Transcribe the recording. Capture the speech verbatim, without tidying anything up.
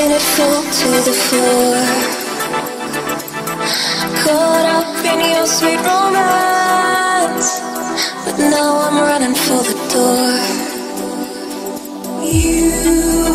It fell to the floor, caught up in your sweet romance, but now I'm running for the door. You